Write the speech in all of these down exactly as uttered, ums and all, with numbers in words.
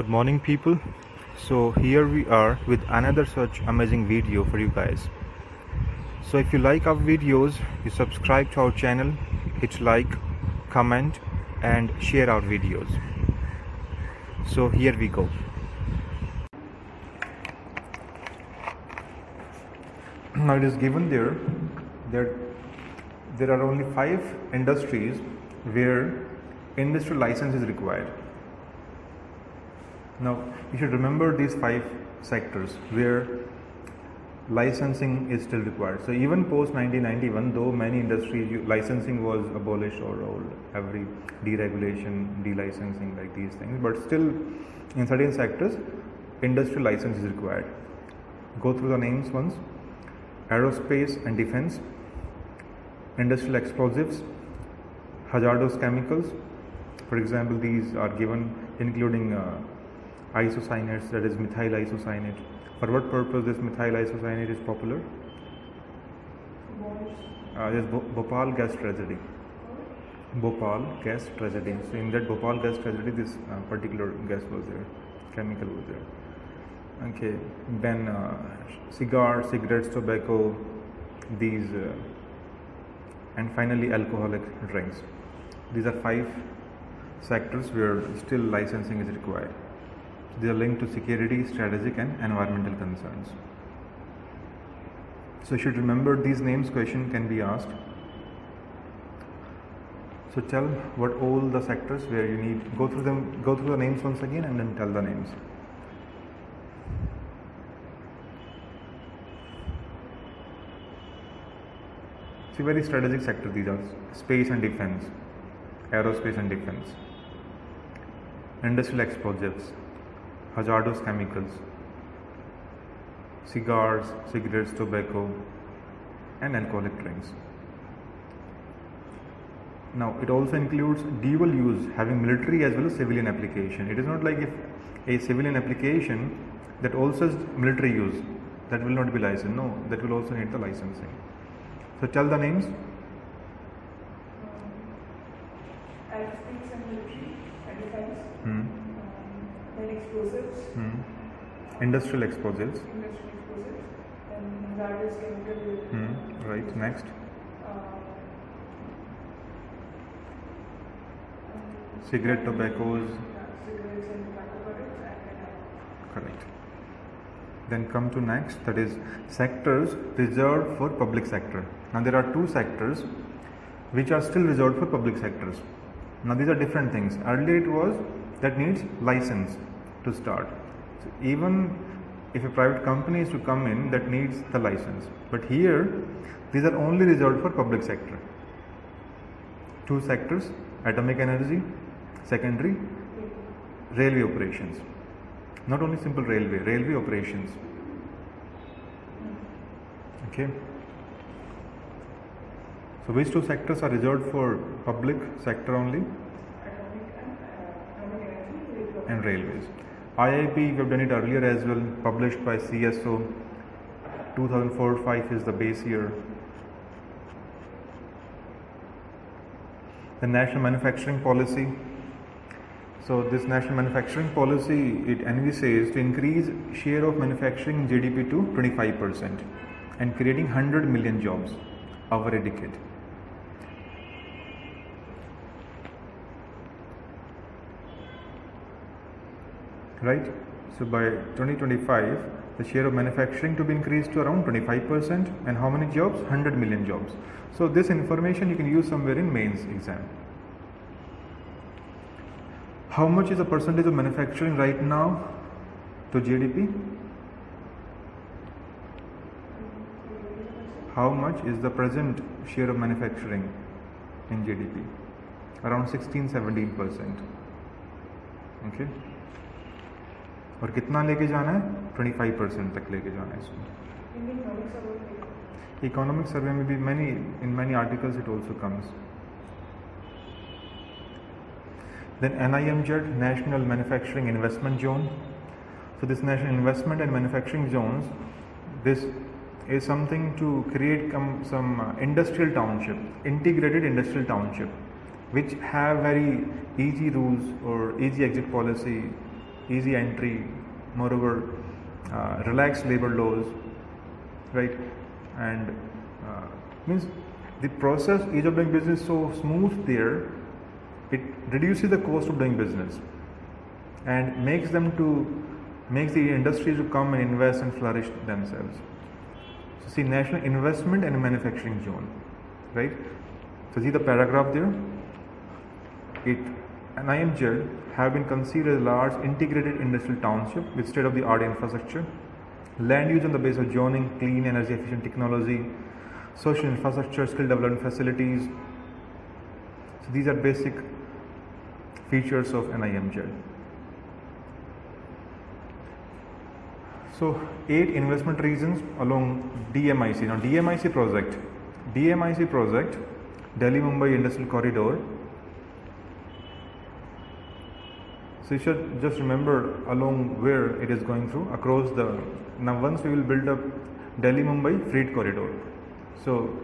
Good morning people. So here we are with another such amazing video for you guys. So if you like our videos, you subscribe to our channel, hit like, comment and share our videos. So here we go. Now it is given there that there are only five industries where industry license is required. Now you should remember these five sectors where licensing is still required. So even post nineteen ninety-one, though many industries licensing was abolished or, or every deregulation, delicensing, like these things, but still in certain sectors industry license is required. Go through the names once: aerospace and defense, industrial explosives, hazardous chemicals, for example these are given, including uh, isocyanates, that is methyl isocyanate. For what purpose this methyl isocyanate is popular? Uh, yes, Bhopal gas tragedy. Bhopal gas tragedy. So in that Bhopal gas tragedy, this uh, particular gas was there, chemical was there. Okay, then uh, cigar, cigarettes, tobacco, these, uh, and finally alcoholic drinks. These are five sectors where still licensing is required. They are linked to security, strategic and environmental concerns. So you should remember these names. Question can be asked. So tell what all the sectors where you need, go through them, go through the names once again and then tell the names. See, very strategic sector these are: space and defense, aerospace and defense, industrial explosives, hazardous chemicals, cigars, cigarettes, tobacco and alcoholic drinks. Now it also includes dual use, having military as well as civilian application. It is not like if a civilian application that also is military use, that will not be licensed. No, that will also need the licensing. So tell the names. Aerospace and military, defense. Hmm. Explosives, hmm. industrial explosives, industrial explosives, and hazardous chemical. Hmm. Right. Next. Uh, Cigarette, tobaccos. Yeah, cigarettes and tobacco products. And correct. Then come to next. That is sectors reserved for public sector. Now there are two sectors which are still reserved for public sectors. Now these are different things. Earlier it was that needs license to start. So even if a private company is to come in, that needs the license. But here these are only reserved for public sector. Two sectors: atomic energy, secondary railway operations. Not only simple railway, railway operations. Okay. So which two sectors are reserved for public sector only? And railways. I I P, we have done it earlier as well, published by C S O. two thousand four to five is the base year. The National Manufacturing Policy. So this National Manufacturing Policy, it envisages to increase share of manufacturing G D P to twenty-five percent and creating one hundred million jobs over a decade. Right. So by twenty twenty-five, the share of manufacturing to be increased to around twenty-five percent, and how many jobs? one hundred million jobs. So this information you can use somewhere in mains exam. How much is the percentage of manufacturing right now to G D P? How much is the present share of manufacturing in G D P? Around sixteen to seventeen percent. Okay. और कितना लेके जाना है? twenty-five percent तक लेके जाना है इसमें। इकोनॉमिक सर्वे में भी many in many articles it also comes. Then N I M Z, National Manufacturing Investment Zone. So this National Investment and Manufacturing Zones, this is something to create some industrial township, integrated industrial township, which have very easy rules or easy exit policy. easy entry, moreover uh, relaxed labor laws, right? And uh, means the process ease of doing business so smooth there, it reduces the cost of doing business and makes them to makes the industries to come and invest and flourish themselves. So see, National Investment and Manufacturing Zone, right? So see the paragraph there. It and I M Z have been conceived as a large integrated industrial township with state-of-the-art infrastructure, land use on the basis of zoning, clean energy efficient technology, social infrastructure, skill development facilities. So these are basic features of an I M Z. So eight investment reasons along D M I C. Now D M I C project, D M I C project, Delhi Mumbai Industrial Corridor. So you should just remember along where it is going through across the. Now once we will build up Delhi Mumbai Freight Corridor. So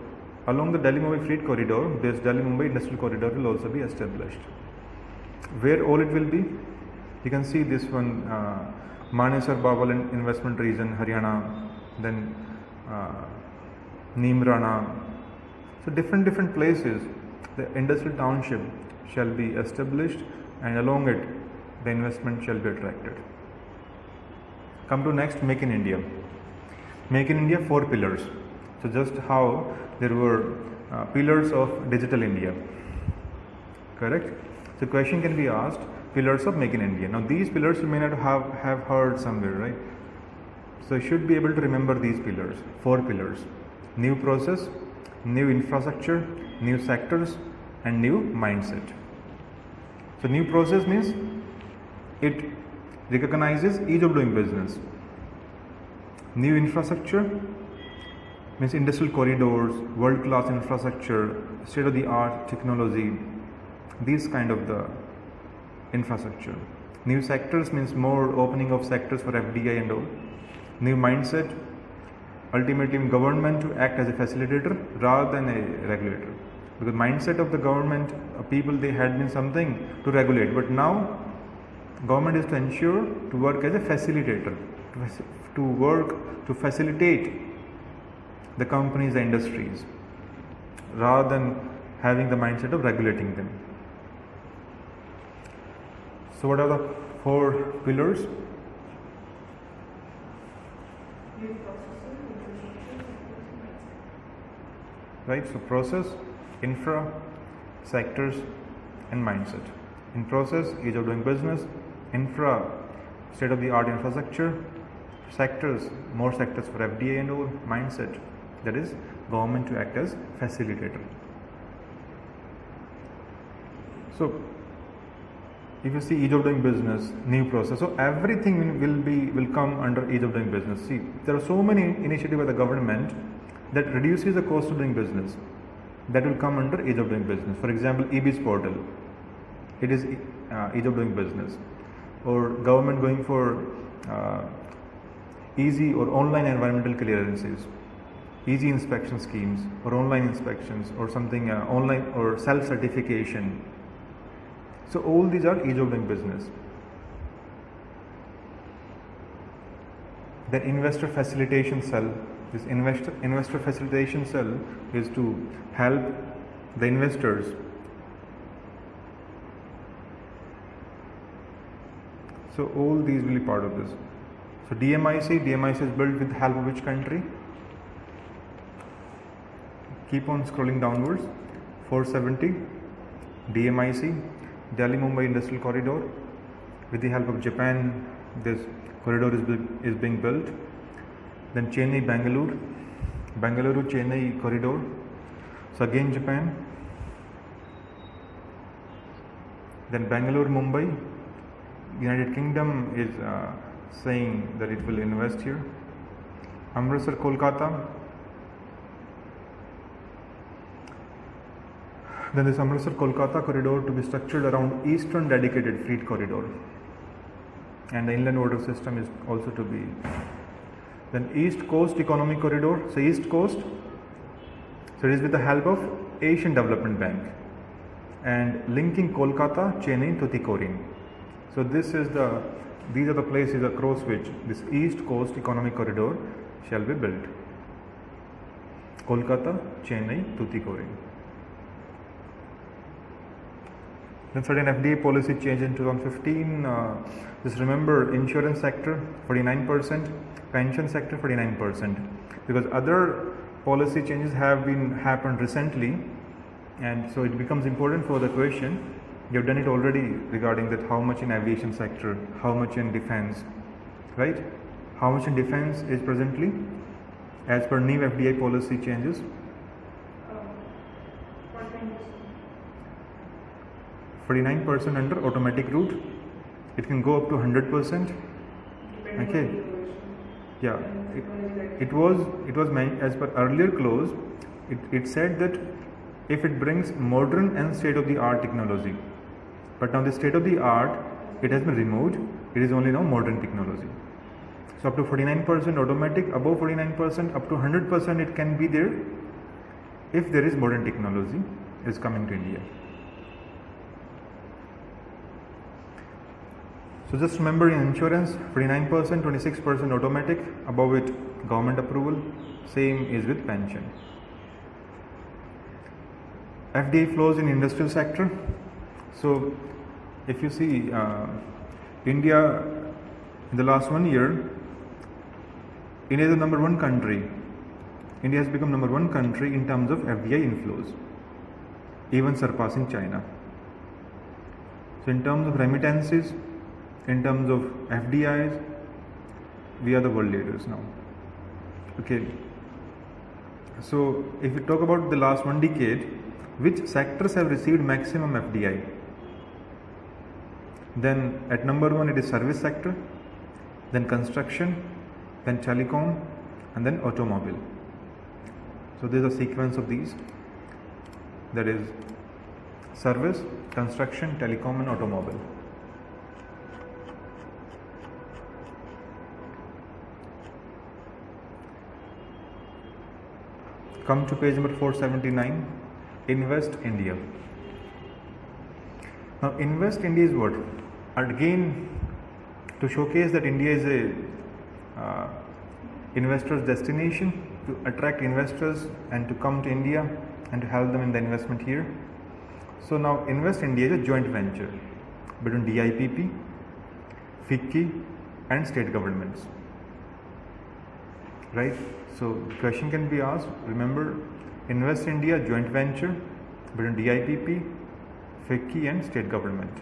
along the Delhi Mumbai Freight Corridor, this Delhi Mumbai Industrial Corridor will also be established. Where all it will be, you can see this one, uh, Manesar Bawal investment region, Haryana, then uh, Neemrana. So different different places, the industrial township shall be established, and along it, the investment shall be attracted. Come to next, Make in India. Make in India, four pillars. So just how there were uh, pillars of digital India, correct? So question can be asked, pillars of Make in India. Now these pillars you may not have, have heard somewhere, right? So you should be able to remember these pillars, four pillars: new process, new infrastructure, new sectors, and new mindset. So new process means it recognizes ease of doing business. New infrastructure means industrial corridors, world-class infrastructure, state-of-the-art technology, these kind of the infrastructure. New sectors means more opening of sectors for F D I and all. New mindset, ultimately government to act as a facilitator rather than a regulator. Because mindset of the government, people, they had been something to regulate, but now government is to ensure to work as a facilitator, to work to facilitate the companies, the industries, rather than having the mindset of regulating them. So what are the four pillars? Right, so process, infra, sectors, and mindset. In process, ease of doing business; infra, state-of-the-art infrastructure; sectors, more sectors for F D I and all; mindset, that is government to act as facilitator. So if you see ease of doing business, new process, so everything will be will come under ease of doing business. See, there are so many initiatives by the government that reduces the cost of doing business that will come under ease of doing business. For example, E B S portal, it is uh, ease of doing business, or government going for uh, easy or online environmental clearances, easy inspection schemes or online inspections, or something uh, online or self-certification. So all these are ease of doing business. Then investor facilitation cell. This investor investor facilitation cell is to help the investors. So all these will be part of this. So D M I C, D M I C is built with the help of which country? Keep on scrolling downwards. four seventy, D M I C, Delhi Mumbai Industrial Corridor. With the help of Japan, this corridor is, is being built. Then Chennai Bangalore, Bangalore Chennai Corridor. So again Japan. Then Bangalore Mumbai, United Kingdom is uh, saying that it will invest here. Amritsar Kolkata. Then this Amritsar Kolkata corridor to be structured around eastern dedicated freight corridor, and the inland water system is also to be. Then East Coast Economic Corridor, so East Coast, so it is with the help of Asian Development Bank and linking Kolkata, Chennai to Tuticorin. So this is the These are the places across which this East Coast Economic Corridor shall be built: Kolkata, Chennai, Tuticorin. Then certain F D I policy change in two thousand fifteen, uh, just remember insurance sector forty-nine percent, pension sector forty-nine percent, because other policy changes have been happened recently, and so it becomes important for the question. You have done it already regarding that how much in aviation sector, how much in defense, right? How much in defense is presently as per new F D I policy changes? forty-nine percent under automatic route. It can go up to one hundred percent. Okay. Yeah. It, it was it was as per earlier clause. It it said that if it brings modern and state of the art technology, but now the state of the art it has been removed. It is only now modern technology. So up to forty-nine percent automatic, above forty-nine percent, up to one hundred percent it can be there if there is modern technology is coming to India. So just remember in insurance forty-nine percent, twenty-six percent automatic, above it government approval, same is with pension. F D I flows in industrial sector. So if you see uh, India in the last one year, India is the number one country. India has become number one country in terms of F D I inflows, even surpassing China. So in terms of remittances, in terms of F D Is, we are the world leaders now. Okay. So if you talk about the last one decade, which sectors have received maximum F D I? Then at number one it is service sector, then construction, then telecom, and then automobile. So there is a sequence of these, that is service, construction, telecom and automobile. Come to page number four seventy-nine, Invest India. Now Invest India is what? Again, to showcase that India is a uh, investor's destination, to attract investors and to come to India and to help them in the investment here. So now Invest India is a joint venture between D I P P, F I C C I and state governments. Right? So question can be asked, remember Invest India joint venture between D I P P, F I C C I and state government.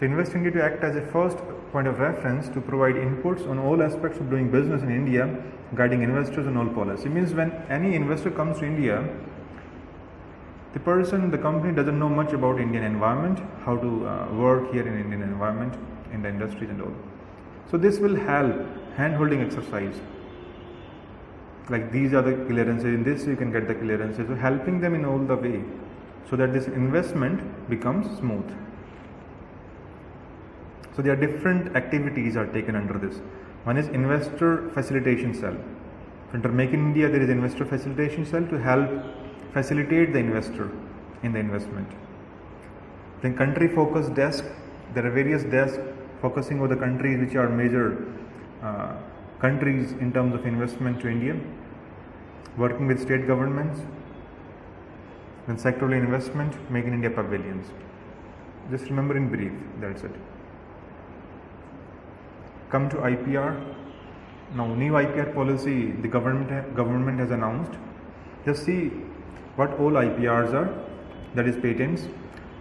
So Invest India to act as a first point of reference to provide inputs on all aspects of doing business in India, guiding investors on all policy. It means when any investor comes to India, the person, the company doesn't know much about Indian environment, how to uh, work here in Indian environment, in the industries and all. So this will help hand-holding exercise. Like these are the clearances, in this you can get the clearances, so helping them in all the way so that this investment becomes smooth. So there are different activities are taken under this. One is investor facilitation cell. Under Make in India there is investor facilitation cell to help facilitate the investor in the investment. Then country focus desk, there are various desks focusing on the countries which are major uh, countries in terms of investment to India, working with state governments, and sectoral investment, Make in India pavilions. Just remember in brief, that's it. Come to I P R. Now, new I P R policy the government government has announced. Just see what all I P Rs are. That is patents,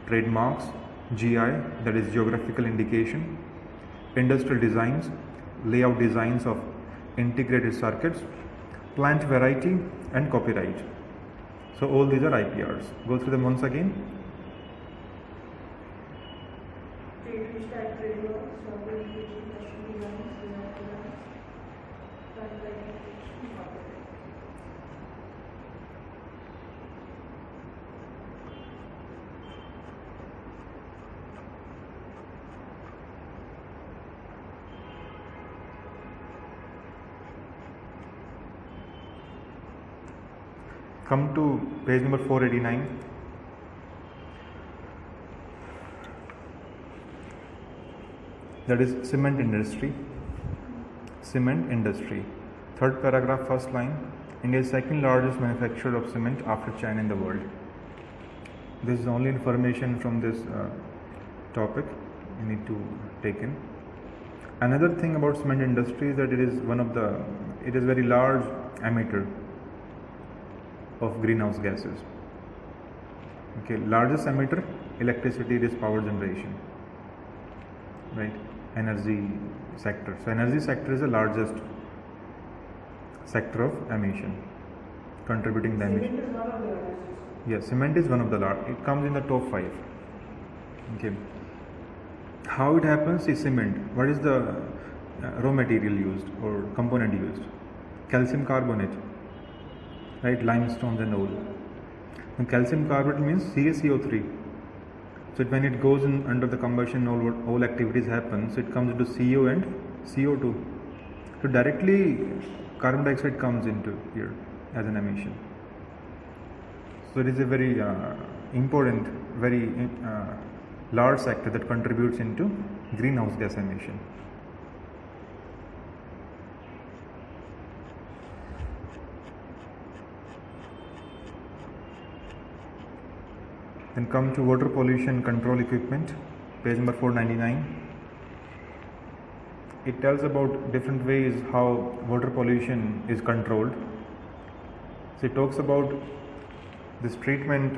trademarks, G I, that is geographical indication, industrial designs, layout designs of integrated circuits, plant variety and copyright. So all these are I P Rs. Go through them once again. Come to page number four eighty-nine. that is cement industry. Cement industry. Third paragraph, first line. India is second largest manufacturer of cement after China in the world. This is only information from this uh, topic you need to take in. Another thing about cement industry is that it is one of the, it is very large emitter of greenhouse gases. Okay, largest emitter, electricity, it is power generation, right? Energy sector. So energy sector is the largest sector of emission, contributing the emission. Cement is one of the largest. Yes, cement is one of the large. It comes in the top five. Okay. How it happens is cement. What is the uh, raw material used or component used? Calcium carbonate, right? Limestones and all. And calcium carbonate means C a C O three. So when it goes in under the combustion, all all activities happen. So it comes into C O and C O two. So directly carbon dioxide comes into here as an emission. So it is a very uh, important, very uh, large sector that contributes into greenhouse gas emission. Then come to water pollution control equipment, page number four ninety-nine. It tells about different ways how water pollution is controlled. So it talks about this treatment,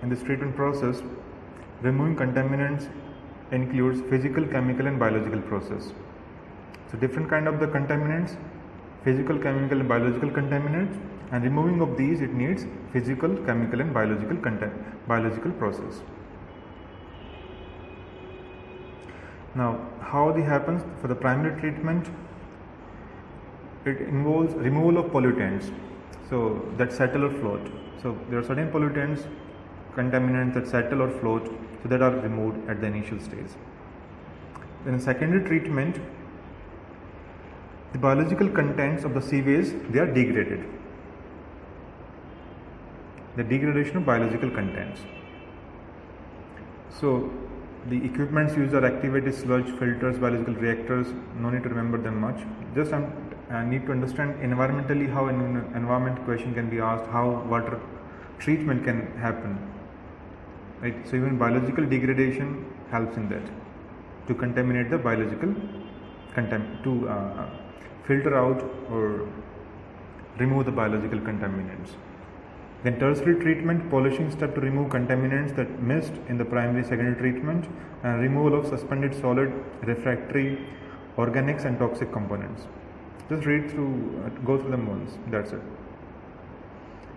and this treatment process, removing contaminants includes physical, chemical and biological process. So different kind of the contaminants, physical, chemical and biological contaminants, and removing of these it needs physical, chemical and biological biological process. Now how this happens for the primary treatment, it involves removal of pollutants, so that settle or float. So there are certain pollutants, contaminants that settle or float, so that are removed at the initial stage. Then secondary treatment, the biological contents of the sewage, they are degraded. The degradation of biological contents. So the equipments used are activated sludge filters, biological reactors, no need to remember them much. Just um, uh, need to understand environmentally how an environment question can be asked, how water treatment can happen, right? So even biological degradation helps in that, to contaminate the biological contaminant, to uh, filter out or remove the biological contaminants. Then tertiary treatment, polishing step to remove contaminants that missed in the primary secondary treatment, and removal of suspended solid, refractory, organics and toxic components. Just read through, uh, go through them once, that's it.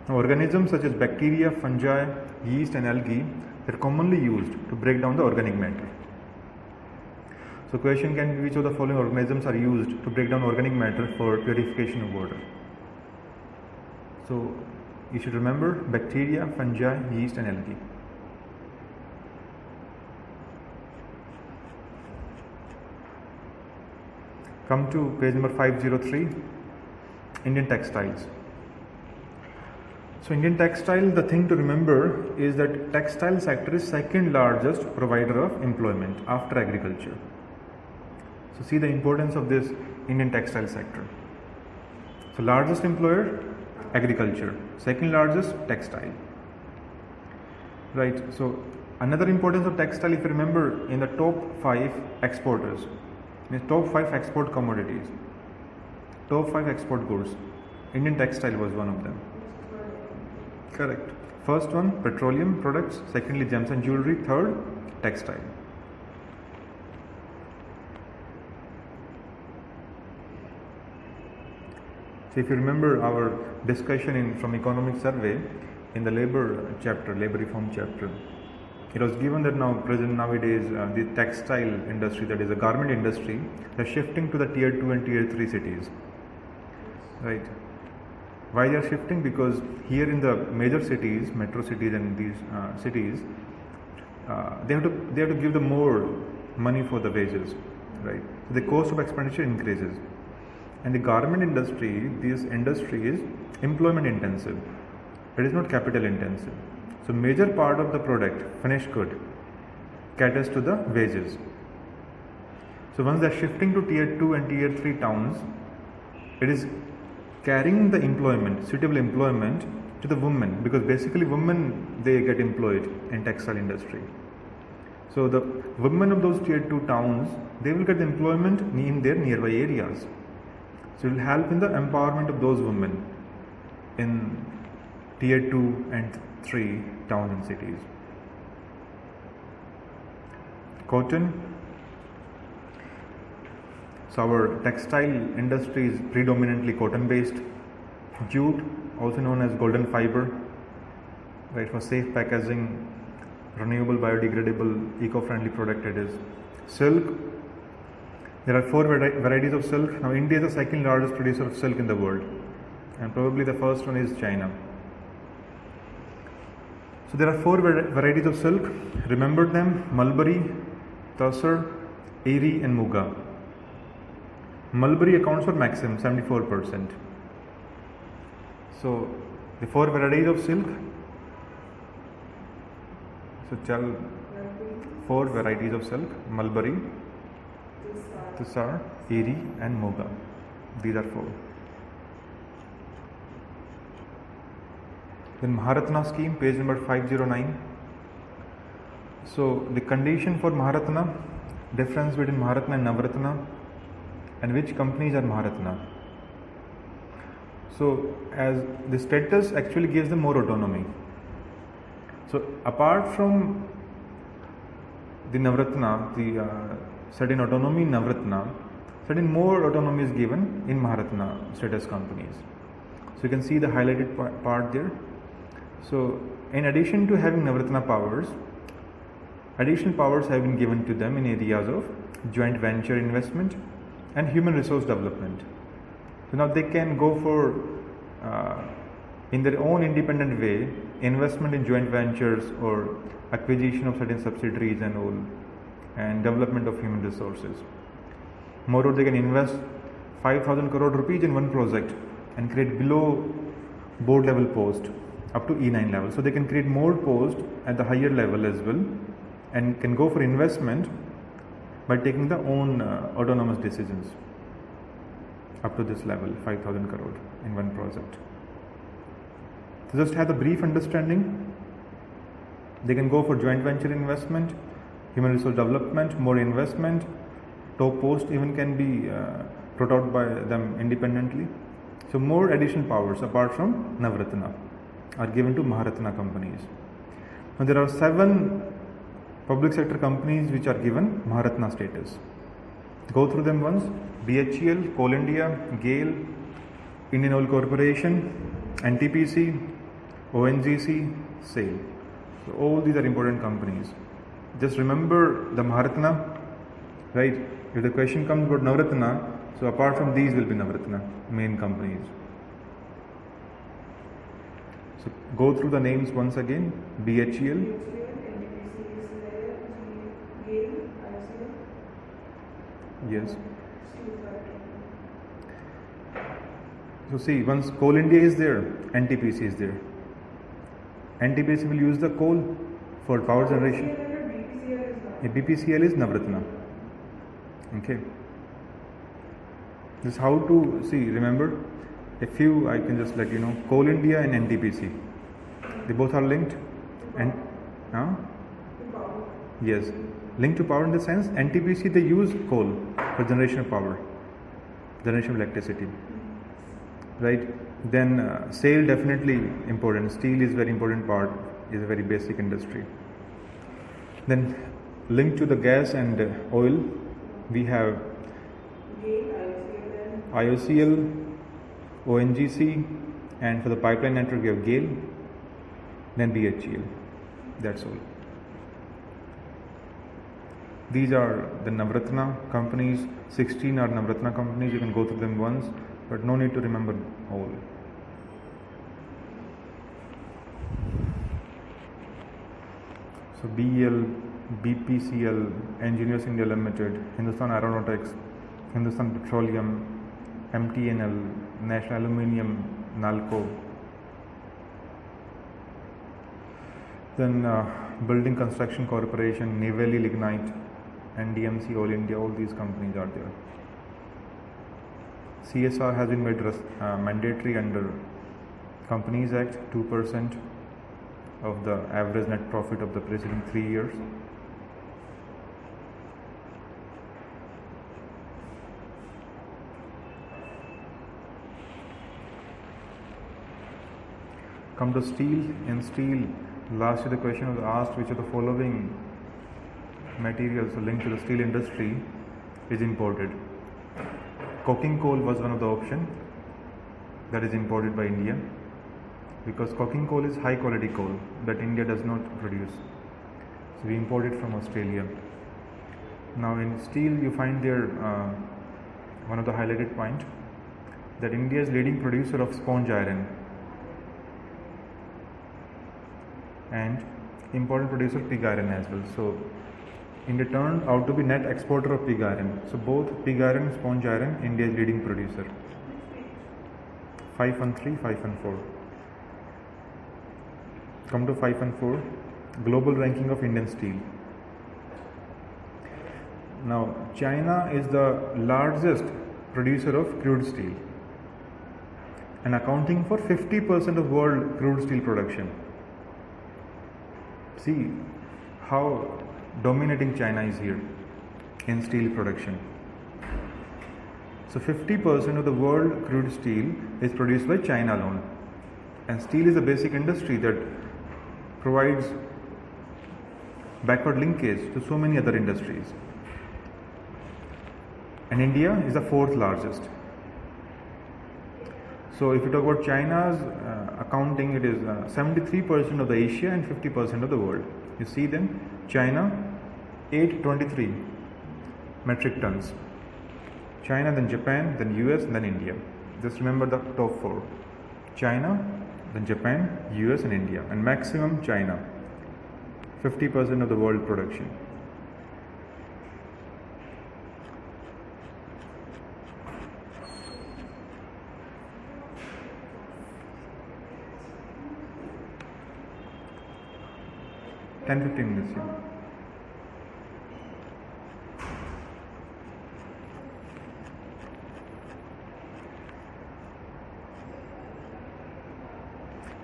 Now, organisms such as bacteria, fungi, yeast and algae are commonly used to break down the organic matter. So question can be, which of the following organisms are used to break down organic matter for purification of water? So you should remember bacteria, fungi, yeast and algae. Come to page number five oh three, Indian textiles. So Indian textile, the thing to remember is that textile sector is second largest provider of employment after agriculture. So see the importance of this Indian textile sector. So largest employer, agriculture, second largest textile, right? So another importance of textile, if you remember, in the top five exporters, means top five export commodities, top five export goods, Indian textile was one of them. Correct. First one, petroleum products, secondly gems and jewelry, third textile. So if you remember our discussion in from economic survey in the labor chapter, labor reform chapter, it was given that now present nowadays uh, the textile industry, that is the garment industry, they are shifting to the tier two and tier three cities, right? Why they are shifting? Because here in the major cities, metro cities and these uh, cities, uh, they have to they have to give the more money for the wages, right? So the cost of expenditure increases, and the garment industry, this industry is employment intensive. It is not capital intensive. So major part of the product, finished good, caters to the wages. So once they're shifting to tier two and tier three towns, it is carrying the employment, suitable employment to the women, because basically women, they get employed in textile industry. So the women of those tier two towns, they will get employment in their nearby areas. So it will help in the empowerment of those women in tier two and three towns and cities. Cotton. So our textile industry is predominantly cotton based. Jute, also known as golden fiber, right, for safe packaging, renewable, biodegradable, eco-friendly product it is. Silk, there are four varieties of silk. Now India is the second largest producer of silk in the world, and probably the first one is China. So there are four varieties of silk, remember them: Mulberry, Tassar, Eri and Muga. Mulberry accounts for maximum seventy-four percent. So the four varieties of silk, so tell four varieties of silk: Mulberry, Tassar, Eri and Muga. These are four. Then Maharatna scheme, page number five oh nine. So the condition for Maharatna, difference between Maharatna and Navratna, and which companies are Maharatna. So as the status actually gives them more autonomy. So apart from the Navratna, the uh, certain autonomy in Navratna, certain more autonomy is given in Maharatna status companies. So you can see the highlighted part there. So in addition to having Navratna powers, additional powers have been given to them in areas of joint venture investment and human resource development. So now they can go for, uh, in their own independent way, investment in joint ventures or acquisition of certain subsidiaries and all, and development of human resources. Moreover, they can invest five thousand crore rupees in one project and create below board level post up to E nine level. So they can create more post at the higher level as well, and can go for investment by taking their own uh, autonomous decisions up to this level, five thousand crore in one project. So just have a brief understanding. They can go for joint venture investment, human resource development, more investment, top post even can be uh, brought out by them independently. So more additional powers apart from Navratna are given to Maharatna companies. Now there are seven public sector companies which are given Maharatna status. Go through them once: B H E L, Coal India, GAIL, Indian Oil Corporation, N T P C, O N G C, SAIL. So all these are important companies. Just remember the Maharatna, right? If the question comes about Navratna, so apart from these will be Navratna, main companies. So go through the names once again: B H E L, yes. So see, once Coal India is there, N T P C is there. N T P C will use the coal for power generation. B P C L is Navratna. Okay. This is how to see. Remember, a few I can just let you know: Coal India and N T P C. They both are linked, and huh? Yes. Linked to power in the sense, N T P C they use coal for generation of power, generation of electricity, right? Then uh, SAIL definitely important. Steel is very important part, is a very basic industry. Then linked to the gas and oil, we have I O C L, O N G C, and for the pipeline network we have GAIL, then B H E L. That's all. These are the Navratna companies. Sixteen are Navratna companies. You can go through them once, but no need to remember all. So B H E L, B P C L, Engineers India Limited, Hindustan Aeronautics, Hindustan Petroleum, M T N L, National Aluminium, NALCO. Then uh, Building Construction Corporation, Neyveli Lignite, N D M C, All India, all these companies are there. C S R has been made uh, mandatory under Companies Act, two percent of the average net profit of the preceding three years. Come to steel. In steel, last year the question was asked, which of the following materials linked to the steel industry is imported. Coking coal was one of the option that is imported by India, because coking coal is high quality coal that India does not produce, so we import it from Australia. Now in steel you find there uh, one of the highlighted point that India is leading producer of sponge iron and important producer of pig iron as well. So India turned out to be net exporter of pig iron. So both pig iron and sponge iron, India is leading producer. five and three, five and four. Come to five and four, global ranking of Indian steel. Now China is the largest producer of crude steel and accounting for fifty percent of world crude steel production. See how dominating China is here in steel production. So fifty percent of the world crude steel is produced by China alone, and steel is a basic industry that provides backward linkage to so many other industries, and India is the fourth largest. So if you talk about China's uh, accounting, it is seventy-three percent uh, of the Asia and fifty percent of the world. You see then China eight hundred twenty-three metric tons, China, then Japan, then U S, then India. Just remember the top four: China, then Japan, U S and India, and maximum China, fifty percent of the world production. ten to fifteen minutes here.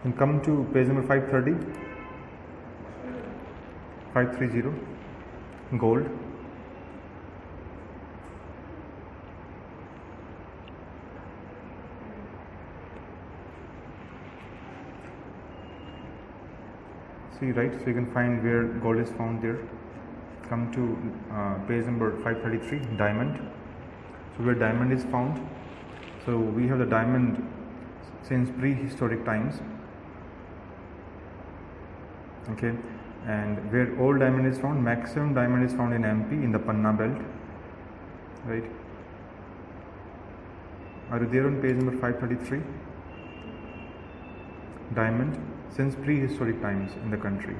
And come to page number five thirty, five thirty, gold. See, right, so you can find where gold is found there. Come to uh, page number five thirty-three, diamond. So where diamond is found, so we have the diamond since prehistoric times, okay, and where old diamond is found, maximum diamond is found in M P in the Panna belt, right? Are you there on page number five thirty-three? Diamond since prehistoric times in the country.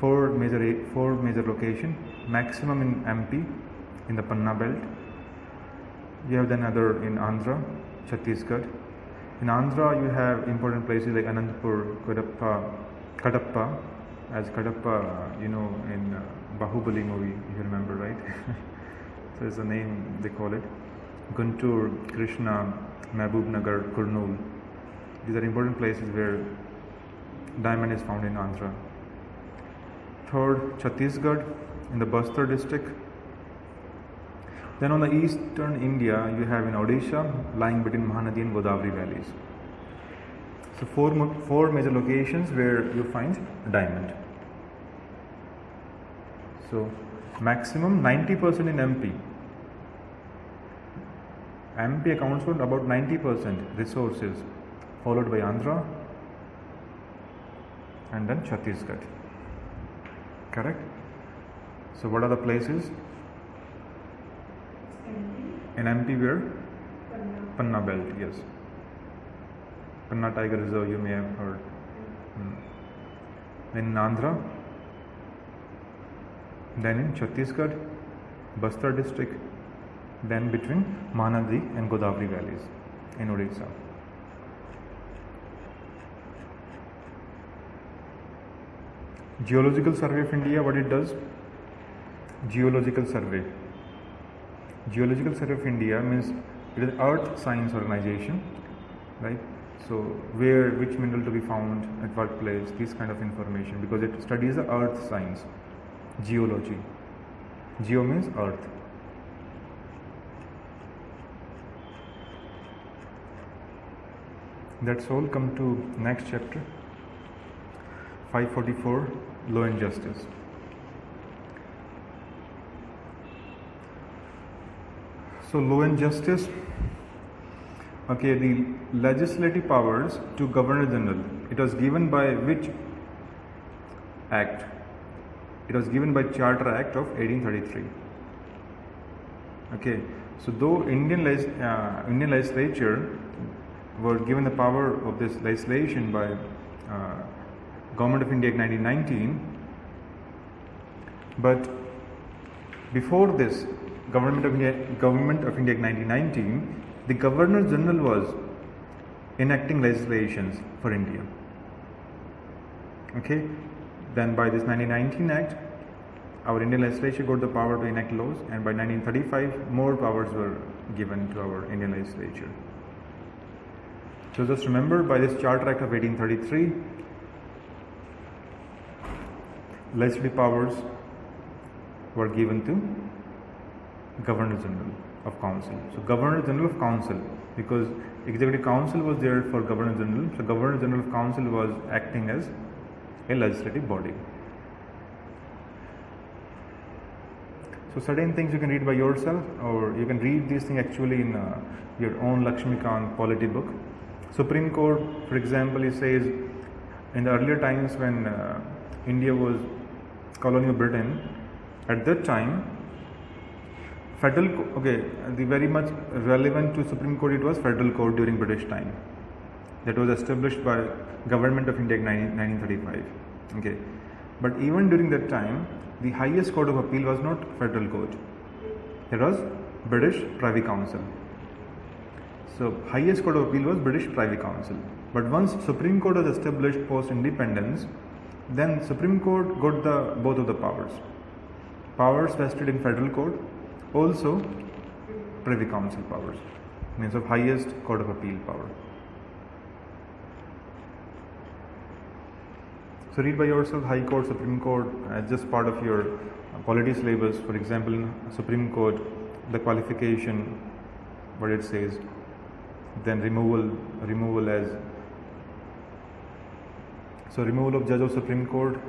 Four major four major location, maximum in M P in the Panna belt. You have then other in Andhra, Chhattisgarh. In Andhra you have important places like Anandpur, Kadapa, Kadapa, as Kadapa, you know, in uh, Bahubali movie, if you remember, right? So it's the name they call it. Guntur, Krishna, Mehbubnagar, Kurnool. These are important places where diamond is found in Andhra. Third, Chhattisgarh in the Bastar district. Then on the eastern India, you have in Odisha, lying between Mahanadi and Godavari valleys. So four four major locations where you find diamond. So maximum ninety percent in M P. M P accounts for about ninety percent resources, followed by Andhra, and then Chhattisgarh. Correct? So what are the places? M P. In M P where? Panna. Panna belt, yes. Panna Tiger Reserve you may have heard. Mm. Then in Andhra, then in Chhattisgarh, Bastar district, then between Mahanadi and Godavari valleys in Odisha. Geological Survey of India, what it does, Geological Survey. Geological Survey of India means it is Earth Science Organization, right? So where, which mineral to be found, at what place, this kind of information, because it studies the earth science, geology. Geo means earth. That's all. Come to next chapter, five forty-four, Law and Justice. So law and justice. Okay, the legislative powers to Governor General. It was given by which act? It was given by Charter Act of eighteen thirty-three. Okay, so though Indian uh, Indian legislature were given the power of this legislation by uh, Government of India Act nineteen nineteen, but before this Government of India Government of India Act nineteen nineteen. The Governor General was enacting legislations for India. Okay, then by this nineteen nineteen Act, our Indian legislature got the power to enact laws, and by nineteen thirty-five, more powers were given to our Indian legislature. So just remember, by this Charter Act of eighteen thirty-three, legislative powers were given to Governor General of Council. So Governor General of Council, because Executive Council was there for Governor General, so Governor General of Council was acting as a legislative body. So certain things you can read by yourself, or you can read these things actually in uh, your own Lakshmikant polity book. Supreme Court, for example, it says in the earlier times when uh, India was colony of Britain, at that time Federal, okay, the very much relevant to Supreme Court, it was Federal Court during British time, that was established by Government of India Act nineteen thirty-five. Okay, but even during that time, the highest court of appeal was not Federal Court; it was British Privy Council. So, highest court of appeal was British Privy Council. But once Supreme Court was established post independence, then Supreme Court got the both of the powers, powers vested in Federal Court. Also, Privy Council powers, means of highest court of appeal power. So read by yourself High Court, Supreme Court as just part of your polity syllabus. For example, in Supreme Court, the qualification, what it says, then removal, removal as, so removal of judge of Supreme Court,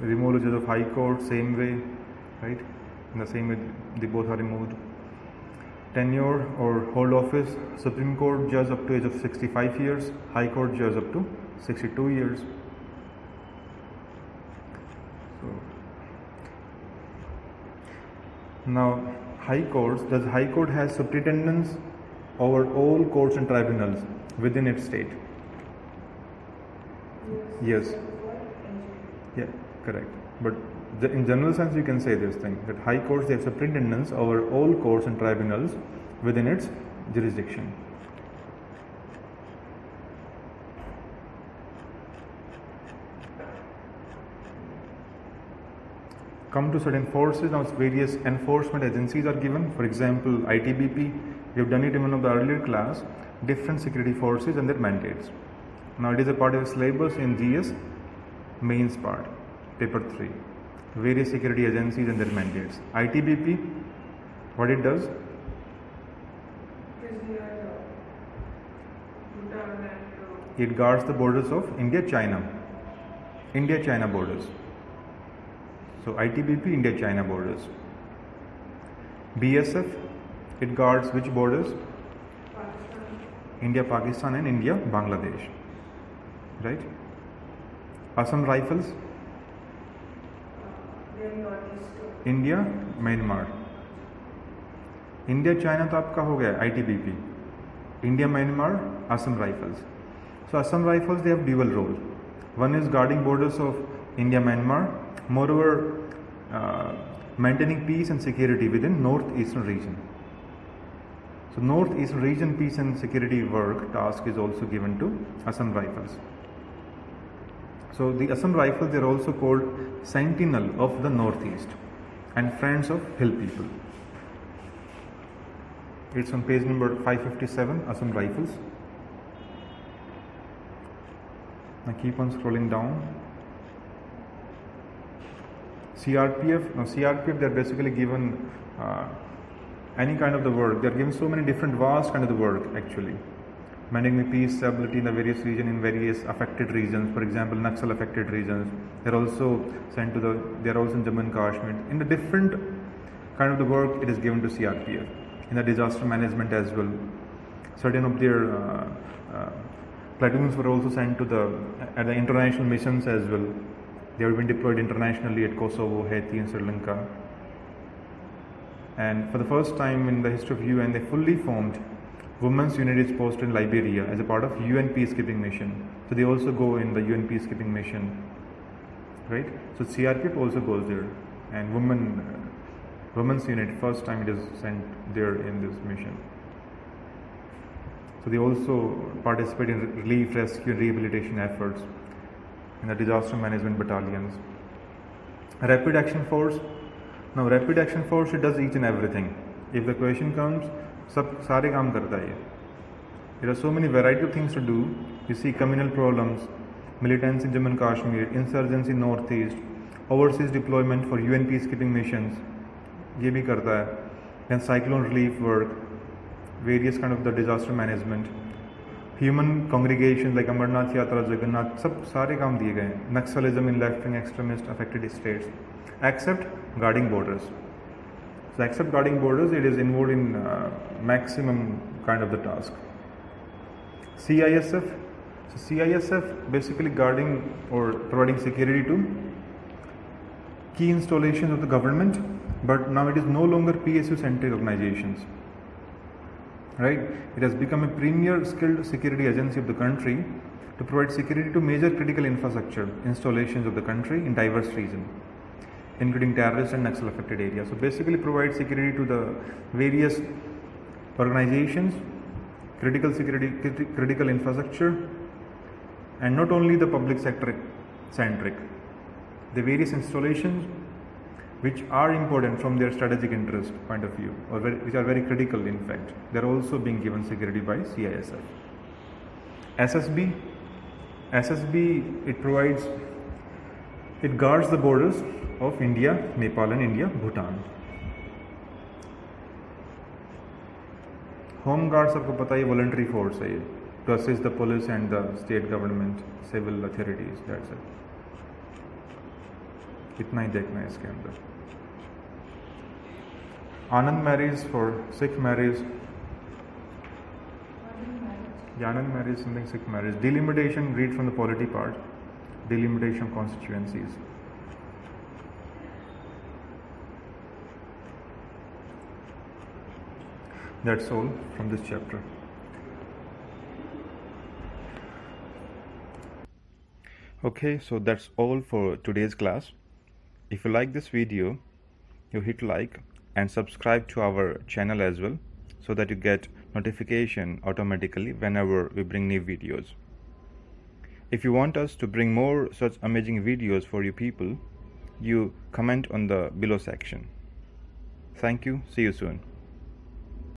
removal of judge of High Court, same way, right? In the same way, they both are removed. Tenure or hold office, Supreme Court judge up to age of sixty-five years, High Court judge up to sixty-two years. So, now, High Courts, does High Court has superintendence over all courts and tribunals within its state? Yes. Yes. Yeah, correct. But the, in general sense, you can say this thing that High Courts have superintendence over all courts and tribunals within its jurisdiction. Come to certain forces. Now, various enforcement agencies are given. For example, I T B P. We have done it in one of the earlier class. Different security forces and their mandates. Now, it is a part of syllabus in G S mains part, paper three. Various security agencies and their mandates. I T B P, what it does? It guards the borders of India-China, India-China borders. So I T B P, India-China borders. B S F, it guards which borders? India-Pakistan and India-Bangladesh, right? Assam Rifles, India Myanmar India China तो आपका हो गया I T B P, India Myanmar Assam Rifles. So Assam Rifles they have dual role, one is guarding borders of India Myanmar, moreover maintaining peace and security within north eastern region. So north eastern region peace and security work task is also given to Assam Rifles. So the Assam Rifles, they are also called Sentinel of the Northeast. and Friends of Hill People. It's on page number five fifty-seven, Assam Rifles. Now keep on scrolling down. C R P F, now C R P F, they are basically given uh, any kind of the work. They are given so many different vast kind of the work actually. Managing the peace, stability in the various regions, in various affected regions, for example, Naxal affected regions. They are also sent to the, they are also in Jammu and Kashmir. In the different kind of the work, it is given to C R P F. In the disaster management as well. Certain of their uh, uh, platoons were also sent to the, at the international missions as well. They have been deployed internationally at Kosovo, Haiti and Sri Lanka. And for the first time in the history of U N, they fully formed Women's Unit is posted in Liberia as a part of U N peacekeeping mission. So they also go in the U N peacekeeping mission, right? So C R P F also goes there, and women, uh, Women's Unit, first time it is sent there in this mission. So they also participate in relief, rescue, and rehabilitation efforts in the disaster management battalions. Rapid Action Force. Now Rapid Action Force, it does each and everything. If the question comes, सब सारे काम करता है ये. There are so many variety of things to do. You see communal problems, militants in Jammu and Kashmir, insurgency in Northeast, overseas deployment for U N peacekeeping missions, ये भी करता है. Then cyclone relief work, various kind of the disaster management, human congregations like Amarnath Yatra, Jagannath, सब सारे काम दिए गए हैं. Naxalism in left-wing extremist affected states, except guarding borders. So except guarding borders, it is involved in uh, maximum kind of the task. C I S F, so C I S F basically guarding or providing security to key installations of the government, but now it is no longer P S U centric organizations, right? It has become a premier skilled security agency of the country to provide security to major critical infrastructure installations of the country in diverse regions, including terrorist and Naxal affected areas. So basically provide security to the various organizations, critical security, criti critical infrastructure, and not only the public sector centric, the various installations which are important from their strategic interest point of view, or very, which are very critical in fact, they are also being given security by C I S F. S S B, S S B, it provides, it guards the borders of India, Nepal and India, Bhutan. Home Guard, sabko pata hai, voluntary force hai, to assist the police and the state government, civil authorities. That's it. Itna hi dekhna hai iske andar. Anand marriage for Sikh marriage. Anand marriage, something Sikh marriage. Delimitation, read from the polity part. Delimitation of constituencies. That's all from this chapter. Okay, so that's all for today's class. If you like this video, you hit like and subscribe to our channel as well, so that you get notification automatically whenever we bring new videos. If you want us to bring more such amazing videos for you people, you comment on the below section. Thank you. See you soon.